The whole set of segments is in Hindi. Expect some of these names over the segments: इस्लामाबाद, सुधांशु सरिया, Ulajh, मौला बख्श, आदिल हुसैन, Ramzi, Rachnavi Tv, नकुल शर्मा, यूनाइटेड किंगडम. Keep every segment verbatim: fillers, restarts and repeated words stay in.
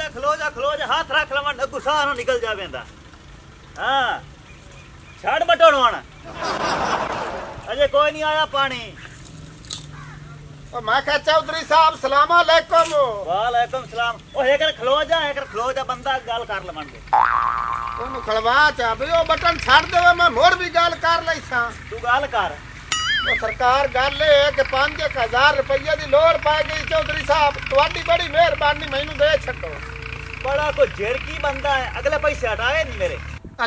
जा खलो जा खलो जा हाथ रख लवण गुस्सा नो निकल जा बेंदा। हां छाड़ बटोण हूं अजे कोई नहीं आया पानी। ओ मां का चौधरी साहब सलाम अलैकुम। वालेकुम सलाम। ओ हेकर खलो जा हेकर खलो जा बंदा गल कर लवण दे। ओनु खलवा चा बे ओ बटन छाड़ देवे मैं मोर भी गल कर लईसा। तू गल कर। तो सरकार गल है कि पांच एक हजार रुपये की लोड़ पै गई। चौधरी साहब थोड़ी बड़ी मेहरबानी मैनू दे छो। बड़ा कोई झिड़की बंदा है अगले पैसे हटाए नहीं मेरे।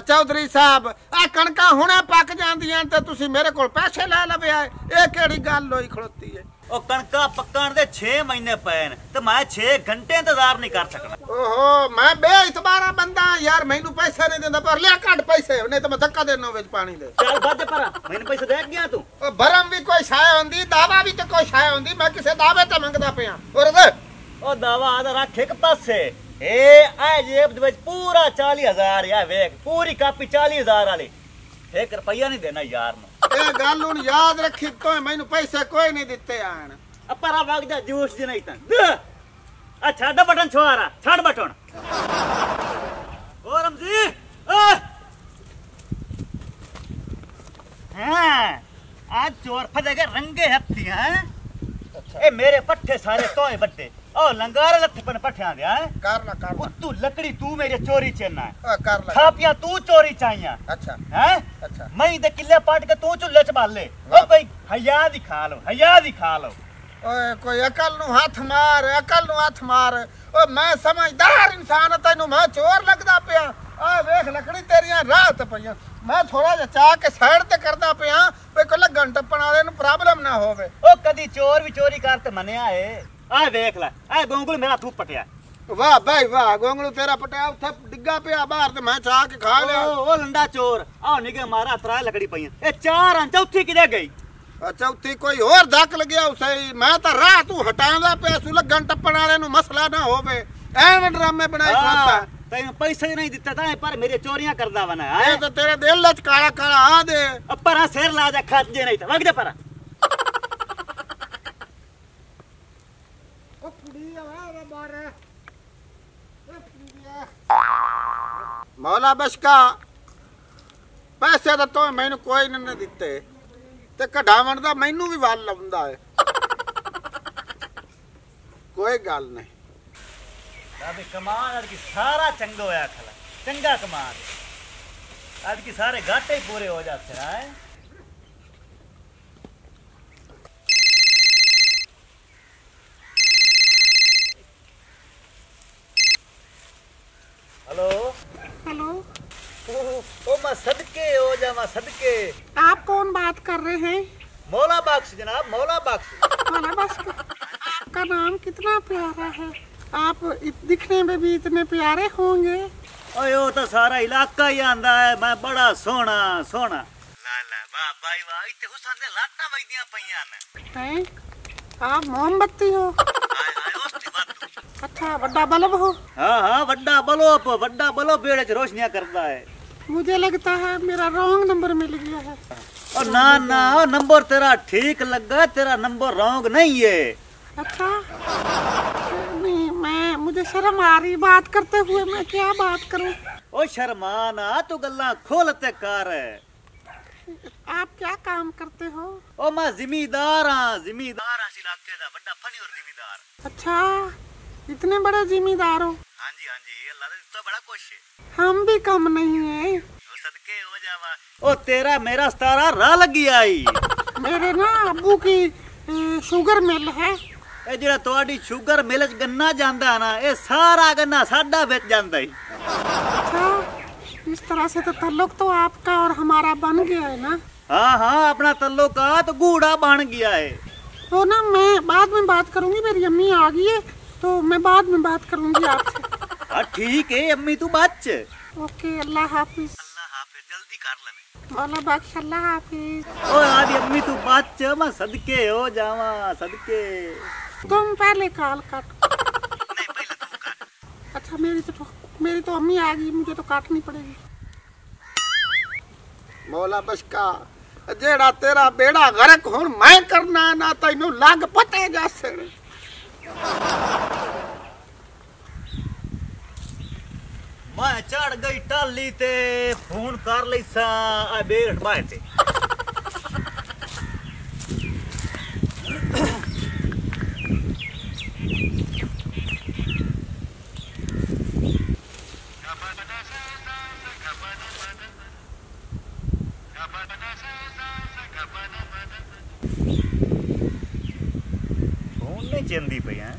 चौधरी साहब आ कणका हुणे पक जांदियां ते तुसी मेरे कोल पैसे लै लवे आए ए केड़ी गल होई खड़ोती है। ओ कणका पक्कण दे छे महीने पैन ते मैं छे घंटे इंतजार नहीं कर सकदा। ओहो मैं बेइतबारा बंदा यार मैनू पैसा नहीं देंदा पर ले कट पैसे नहीं ते मैं धक्का देना विच पानी दे। चल बद पर मैनू पैसे दे गया तू। ओ भरम भी कोई छाए होंदी दावा भी ते कोई छाए होंदी मैं किसे दावे ते मंगदा पिया। और दे ओ दावा आ रख एक पासे ए ए जेब दे विच पूरा चालीस हज़ार या वेख पूरी कापी चालीस हज़ार वाली एक रुपया नहीं देना यार नु। ए गल हुन याद रखी तो मैनू पैसे कोई नहीं दिते आन। अपरा वग जा जूस जी नहीं तन आ छाड़ बटन छोरा छाड़ बटन। ओ रमजी ए हां आज चोर फदे के रंगे हत्ती हैं। अच्छा ए मेरे पट्ठे सारे तोए बड्डे ओ लंगारे लथपन पठिया गया है करना करना तू लकड़ी तू मेरे चोरी चेना है कर ले खापिया तू चोरी चाहिया। अच्छा हैं अच्छा मैं दे किल्ले पाट के तू चुल्ले च बाले। ओ भाई हया दिखा लो हया दिखा लो। ओए कोई अकल नु हाथ मार अकल नु हाथ मार। ओ मैं समझदार इंसान तैनू मैं चोर लगदा पिया। आ देख लकड़ी तेरियां रात पईयां मैं थोड़ा जा चा के साइड ते करदा पिया पे को लगन टपण वाले नु प्रॉब्लम ना होवे। ओ कदी चोर भी चोरी कर ते मन्या है। आ देख ले आ गोंगलू मेरा थूप पटिया। वाह भाई वाह गोंगलू तेरा पटिया उथे डिग्गा पिया बाहर ते मैं चा के खा लिया। ओ, ओ लंडा चोर आ निगे मारा त्रै लकड़ी पई ए चार चौथी किदे गई। चौथी कोई और धक लग गया उसे मैं तो राह तू हटांदा पे सु लगन टपण वाले नु मसला ना होवे एन ड्रामे बनाई खाता तैनू पैसे नहीं दित्ता ता पर मेरी चोरियां करदा वना है। ए तो तेरे दिल लच काला काला आ दे पर सिर ला जा खा जे नहीं वगदे पर। मौला बशका पैसे तो तो मैनू कोई नहीं दिते ते कढ़ावण दा मैनू भी वाल लाउंदा है। कोई गल नहीं अभी कमाल अद की सारा चंगा होया खला चंगा कमाल अद की सारे घाटे ही पूरे हो जाते हैं। हेलो हेलो ओ मां सदके हो जा मां सदके। आप कौन बात कर रहे हैं? मौला बख्श जनाब मौला बख्श। मौला बख्श आपका नाम कितना प्यारा है। आप दिखने में भी इतने प्यारे होंगे। ओए ओ तो सारा इलाका ही आंदा है मैं बड़ा सोना सोना ला ला वाह भाई वाह इते हुसन दे लाटा वजदियां पईयां ने। आप मोमबत्ती हो। हाय हाय ओस्ती बात। अच्छा बड़ा बल्ब हो। हाँ हाँ बड़ा बल्ब बड़ा बल्ब बेड़े च रोशनियां करता है। मुझे लगता है मेरा रॉन्ग नंबर मिल गया है। ओ ना ना ओ नंबर तेरा ठीक लगा तेरा नंबर रॉन्ग नहीं है। अच्छा नहीं मैं मुझे शर्म आ रही बात करते हुए मैं क्या बात करूं। ओ शर्माना तू गल्ला खोलते कर। आप क्या काम करते हो? ओ मैं जिम्मेदार हां जिम्मेदार हां इलाके दा बड़ा फनी और जिम्मेदार। अच्छा इतने बड़े जिम्मेदार हो। हाँ जी हाँ जी अल्लाह ने इतना बड़ा कुछ है हम भी कम नहीं है। ओ सदके हो जावा ओ तेरा मेरा सतारा रा लगी आई। मेरे ना अब्बू की शुगर मिल है ए जेड़ा तोड़ी शुगर मिल च गन्ना जांदा ना ए सारा गन्ना साडा बेच जांदा ही। अच्छा इस तरह से तो तल्लुक तो आपका और हमारा बन गया है ना। हाँ हाँ अपना तल्लुक का तो गूढ़ा बन गया है। तो ना मैं बाद में बात करूंगी मेरी अम्मी आ गई है तो मैं बाद में बात करूंगी आपसे। ठीक है अम्मी तू बात ओके अल्लाह हाफिज अल्लाह हाफिज जल्दी कर ले मौला बख्श अल्लाह हाफिज। ओ आदि अम्मी तू बात मैं सदके हो जावा सदके। तुम पहले काल काट नहीं पहले तुम काट। अच्छा मेरी तो मेरी तो अम्मी आ गई मुझे तो काटनी पड़ेगी। मौला बख्शा जेड़ा तेरा बेड़ा गरक हुन मैं करना ना तैनू लग पते जासे। मैं चढ़ गई टाली ते फोन कर ली सा बेर बाय ते फोन नहीं चंदी पे हैं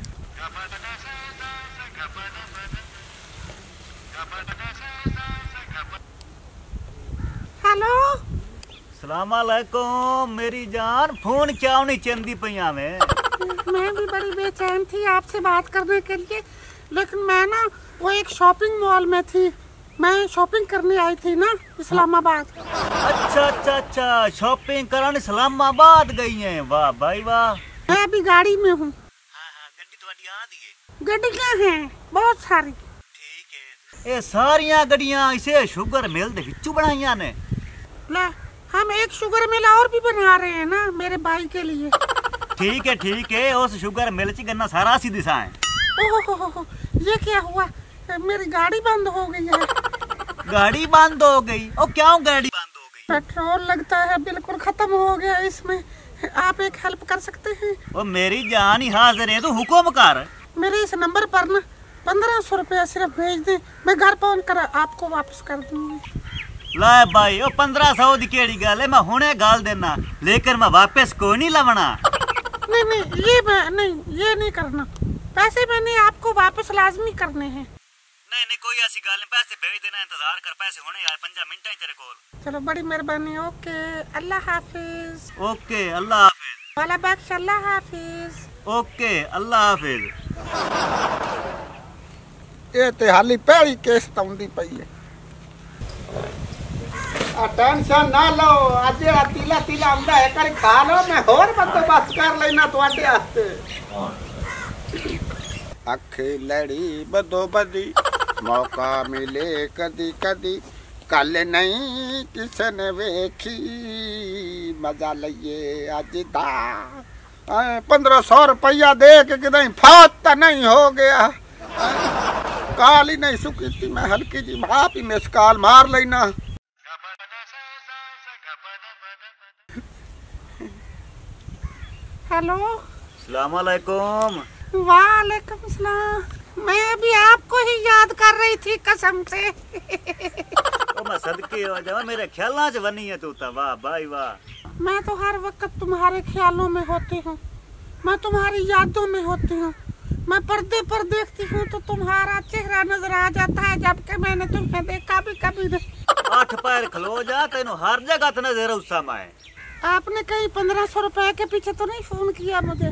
सलामकुम मेरी जान फोन क्यों नहीं चंदी पैया में मैं भी बड़ी बेचैन थी आपसे बात करने के लिए, लेकिन मैं ना वो एक शॉपिंग मॉल में थी, मैं शॉपिंग करने आई थी ना इस्लामाबाद। अच्छा अच्छा अच्छा शॉपिंग कराने इस्लामाबाद गई हैं, वाह भाई वाह। मैं अभी गाड़ी में हूँ। गड्डियाँ हैं बहुत सारी। ठीक है, ये सारिया गड्डियाँ इसे शुगर मिल दे बिचू बनाइया ने। हम एक शुगर मिल और भी बना रहे हैं ना मेरे भाई के लिए। ठीक है ठीक है, उस शुगर मिल ची गन्ना सारा सी दिशा है। ओहो ये क्या हुआ, मेरी गाड़ी बंद हो गई है। गाड़ी बंद हो गई? ओ क्यों गाड़ी बंद हो गई? पेट्रोल लगता है बिल्कुल खत्म हो गया इसमें, आप एक हेल्प कर सकते हैं? ओ मेरी जान ही हाजिर है, तो हुक्म कर। मेरे इस नंबर पर न पंद्रह सौ रुपया सिर्फ भेज दे, मैं घर पहुँच कर आपको वापस कर दूंगी। ला भाई ओ पंद्रह सौ दी केड़ी गल है, मैं हुणे गाल देना, लेकिन मैं वापस कोई नहीं लवना। नहीं नहीं ये नहीं ये नहीं करना, पैसे मैंने आपको वापस लाजमी करने हैं। नहीं नहीं कोई ऐसी गल नहीं, पैसे भेज देना, इंतजार कर, पैसे हुणे यार पंद्रह मिनट ही तेरे कोल। चलो बड़ी मेहरबानी, ओके अल्लाह हाफिज। ओके अल्लाह हाफिज वाला बख्श, अल्लाह हाफिज। ओके अल्लाह हाफिज। ये ते हाली पहली केस तौंदी पई है। टेंशन ना लो, आज तीला तीला आंदा है कर खा लो, मैं होर बंदोबस्त कर लेना तुम्हारे आस्ते। अखे लड़ी बदो बदी मौका मिले कदी कदी, कल नहीं किसने वेखी मजा लइए अज दा। पंद्रह सौ रुपया दे के किदाई फौत नहीं हो गया, काली नहीं सुकी थी मैं हल्की जी भाप ही में स्काल मार लेना। हेलो सलामकुम। वालेकुम सलाम, मैं अभी आपको ही याद कर रही थी कसम से। ओ मैं सदके हो जावा, मेरे ख्यालों से बनी है तू तो, वाह भाई वाह। मैं तो हर वक्त तुम्हारे ख्यालों में होती हूँ, मैं तुम्हारी यादों में होती हूँ, मैं पर्दे पर देखती हूँ तो तुम्हारा चेहरा नजर आ जाता है, जबकि मैंने तुम्हें देखा भी कभी नहीं। आठ पैर खलो जा, तेनू हर जगह तो नजर उसा माए। आपने कहीं पंद्रह सौ रुपए के पीछे तो नहीं फोन किया मुझे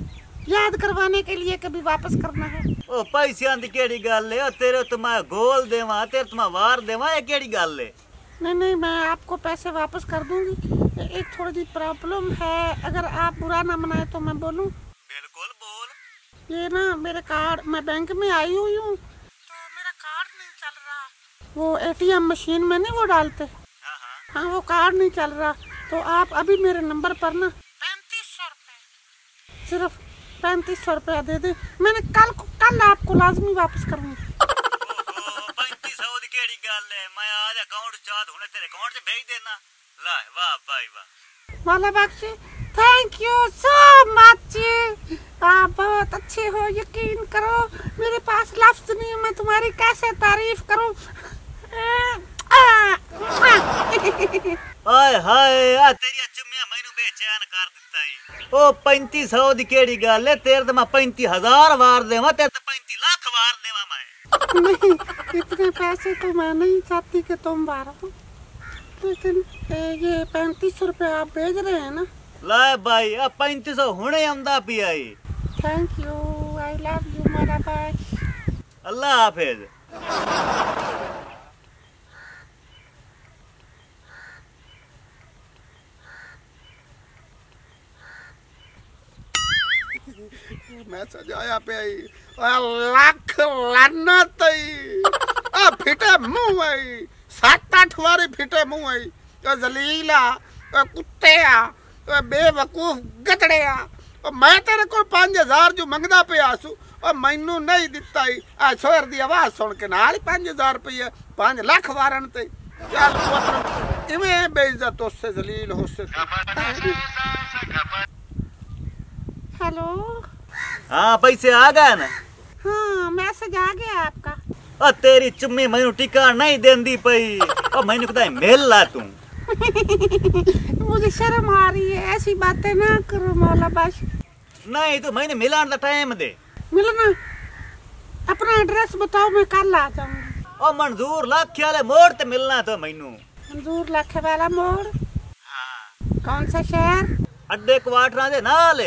याद करवाने के लिए कभी वापस करना है? ओ पैसा दी केड़ी गल है, तेरे तो मैं गोल देवा, तेरे तो मैं वार देवा, ये केड़ी गल है? नहीं नहीं मैं आपको पैसे वापस कर दूंगी, एक थोड़ी सी प्रॉब्लम है, अगर आप बुरा ना मनाए तो मैं बोलूं? बिल्कुल बोल। ये ना मेरे कार्ड, मैं बैंक में आई हुई हूँ तो मेरा कार्ड नहीं चल रहा, वो ए टी एम मशीन में नहीं वो डालते, हाँ वो कार्ड नहीं चल रहा, तो आप अभी मेरे नंबर पर ना पैंतीस सौ रुपये सिर्फ पैंतीस सौ रुपया दे दे, मैंने कल को कल आपको लाजमी वापस करूँगी। पैंतीस सौ दी केड़ी गल है, मैं आज अकाउंट चार्ज होने तेरे अकाउंट से भेज देना। ला वाह भाई वाह। वाला Bakshi thank you so much, आप बहुत अच्छे हो, यकीन करो मेरे पास लफ्ज नहीं, मैं तुम्हारी कैसे तारीफ करूँ। हाय हाय तेरी चुम्मिया मैनू बेचैन कर दिता है। ओ पैंती सौ दी केड़ी गल है, तेरे तो मैं पैंती हजार वार देवा, तेरे तो पैंती लाख वार देवा मैं। नहीं इतने पैसे तो मैं नहीं चाहती कि तुम वारो, लेकिन ये पैंतीस सौ रुपये आप भेज रहे हैं ना? ला भाई अब पैंतीस सौ हुणे आंदा पिया। Thank you, I love you मेरा भाई, अल्लाह हाफिज। मैं सजाया पे लाख लानत आ फिटे मुंह आई, सात आठ वारी फिटे मुंह आई, ओ जलीला ओ कुत्तेया ओ बेवकूफ गधड़ेया, मैं तेरे को पाँच हजार जो मंगदा पे आसू और मैनू नहीं दिता ही आ छोर दी आवाज सुन के नाल पांच हजार रुपये पांच लाख वारन ते चल इवें बेइज्जत उससे जलील हो सकती। हेलो हाँ पैसे आ गए ना? हाँ मैसेज आ गया आपका। और तेरी चुम्मी मैनू टिका नहीं देंदी पई और मैनू कदा मेल ला तू। मुझे शर्म आ रही है, ऐसी बातें ना करो मौला बाश। नहीं तो मैंने मिलान दा टाइम दे। मिलना अपना एड्रेस बताओ मैं कल आ जाऊंगी। ओ मंजूर लाखे वाले मोड़ ते मिलना तो मैनू। मंजूर लाखे वाला मोड़? हां। कौन सा शहर? अड्डे क्वार्टर दे नाल।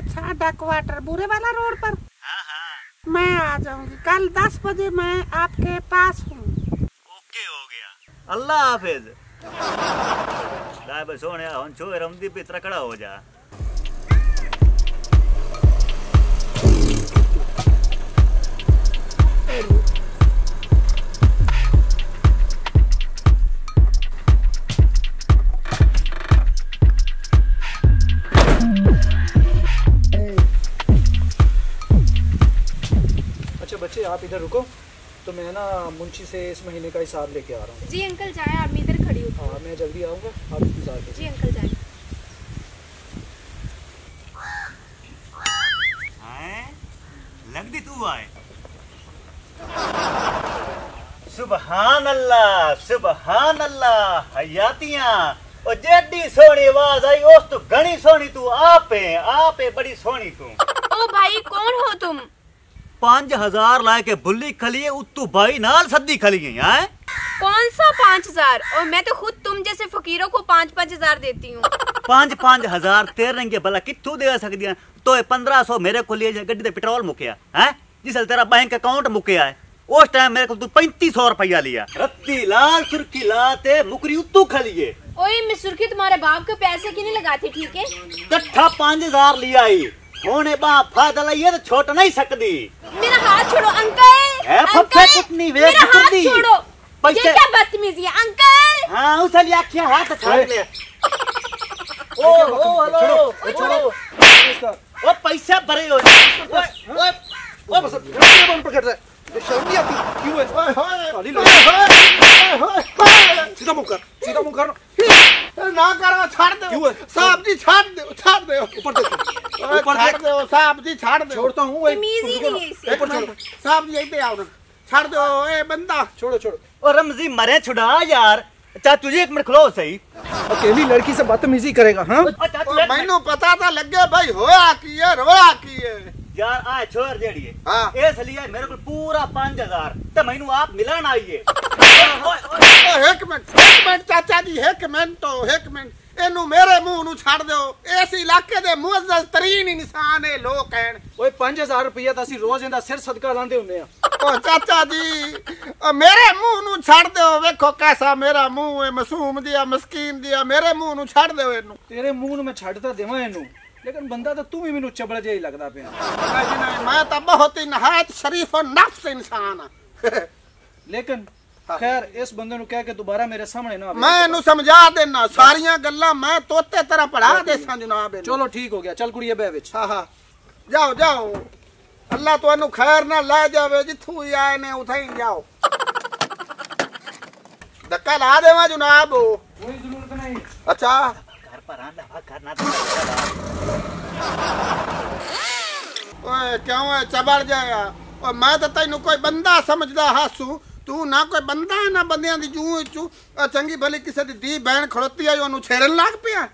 अच्छा अड्डा क्वार्टर बुरे वाला रोड पर। हां हां मैं आ जाऊंगी कल दस बजे मैं आपके पास हूँ। ओके हो गया अल्लाह हाफिज। लाइब सोने हम छोए रमदी पे तकड़ा हो जा। अच्छा बच्चे आप इधर रुको तो मैं ना मुंशी से इस महीने का हिसाब लेके आ रहा हूँ। जी अंकल जाएं आप इधर खड़ी हो। हाँ मैं जल्दी आऊँगा आप इंतजार करें। जी अंकल जाएं। आए लगती तू आए। सुबहान अल्लाह सुबहान अल्लाह हयातियाँ और जेडी सोनी आवाज आई उस तो घनी सोनी तू आपे आपे बड़ी सोनी तू। ओ भाई कौन हो तुम? पांच हजार लाए के बुल्ली खलिए उत्तू भाई नाल सद्दी खलिए हैं। कौन सा पाँच हजार? और मैं तो खुद तुम जैसे फकीरों को पाँच पाँच हजार देती हूँ। पाँच पाँच हजार तेरे के भला कितू दे सकती हैं? तो पंद्रह सौ मेरे को लिए गड्डी दे पेट्रोल मुकया है जिस तेरा बैंक अकाउंट मुकया है उस टाइम मेरे को तू पैंतीस सौ रुपया लिया। रत्ती लाल सुर्खी लाते मुकरी उत्तू खलिए। ओए मैं सुर्खी तुम्हारे बाप के पैसे की नहीं लगाती ठीक है। कट्ठा पाँच हजार लिया होने बाप फादल ये तो छोट नहीं सकती। मेरा हाथ छोड़ो अंकल। है फप्पे कुटनी वे कुटनी। ये क्या बदतमीजी है अंकल? हाँ उसे लिया क्या हाथ छाड़ ले। ओ ओ हेलो ओ पैसा भरे हो। ओ ओ ओ बस ये बंद पकड़ रहा है शर्म नहीं आती क्यों है? हाय हाय हाय हाय सीधा मुंह कर सीधा मुंह कर ना करो छाड़ दे। क्यों है साहब जी छाड़ दे छाड़ दे ऊपर देखो ऊपर छाड़ दो साहब जी छाड़ दो। छोड़ता हूं ओए ऊपर छोड़ साहब जी इधर आओ ना छाड़ दो ए बंदा छोड़ो छोड़ो। ओ रमजी मरे छुड़ा यार चाचा तुझे एक मिनट खलो सही अकेली लड़की से बदतमीजी करेगा। हां मैनू पता था लगे भाई होया की है रोया की है यार आ छोड़ जेड़ी है। हां इसलिए मेरे को पूरा पाँच हजार ते मैनू आप मिलन आई है। ओ एक मिनट एक मिनट चाचा जी एक मिनट तो एक मिनट एनू मेरे मुंह नू छाड़ दो इस इलाके दे मुअज्जज तरीन इंसान है लोग हैं। ओए पाँच हजार रुपया तो असि रोज इंदा सिर सदका लांदे हुंदे आ। ओ चाचा जी ओ मेरे मुंह नू छाड़ दो देखो कैसा मेरा मुंह है मासूम दिया मस्कीन दिया मेरे मुंह नू छाड़ दो एनू। तेरे मुंह नू मैं छाड़ता देवा एनू लेकिन बंदा तो तू ही मेनू चबड़ा जेही लगदा पिया। मैं तो बहुत ही नहायत शरीफ और नफ्स इंसान हां। लेकिन खैर इस बंदे नु कह के दोबारा मेरे सामने ना मैं इनु समझा देना सारियां गल्ला मैं तोते तरह पढ़ा देसा जनाब। चलो ठीक हो गया चल कुड़िए बे विच। हां हां जाओ जाओ अल्लाह तो इनु खैर ना ले जावे जिथू ही आए ने उथे ही जाओ धक्का ला देवा जनाब। कोई जरूरत नहीं। अच्छा घर पर आना वा करना ओए क्यों है चबड़ जाया? ओ मैं तो तैनू कोई बंदा समझदा हासू तू ना कोई बंदा है ना बंदियां दी जू चू चंगी भली किसे दी दी बहन खड़ोती है ओनू छेड़न लाग पिया।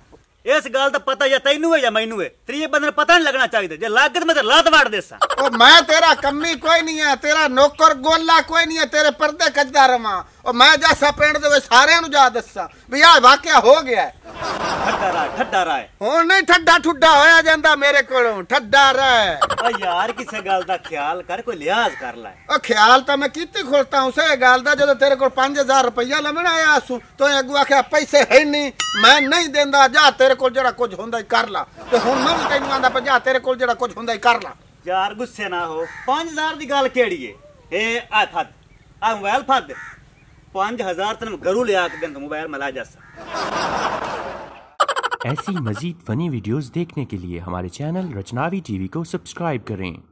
इस गल दा पता या तैनू है या मैनू है त्रीए बंदे पता नहीं लगना चाहिए जे लागत में ते लात वाड़ देसा। ओ मैं तेरा कम्मी कोई नहीं है तेरा नौकर गोला कोई नहीं है तेरे पर्दे कजदा रवा ओ मैं जैसा पेंड दे सारे नु जा दसा भी आ वाकया हो गया है। ठड्डा रा ठड्डा रा हुन नहीं ठड्डा ठुड्डा होया जांदा मेरे कोलों ठड्डा रा। ओ यार किसे गल दा ख्याल कर कोई लिहाज कर ले। ओ ख्याल ता मैं कीती खोलता हूं से गल दा जदों तेरे कोल पाँच हजार रुपया लमण आया सु तो अगवा के पैसे है नहीं मैं नहीं देंदा जा तेरे जड़ा कुछ होंदा ही कर ला ते हुन मैं भी तैनू आंदा पंजा तेरे कोल जड़ा कुछ होंदा ही कर ला। यार गुस्से ना हो पाँच हजार दी गल केड़ी है ए आ फद आ मोबाइल फद पाँच हजार तने घरू ले आके देन मोबाइल मला जासा। ऐसी मजीद फनी वीडियोस देखने के लिए हमारे चैनल रचनावी टीवी को सब्सक्राइब करें।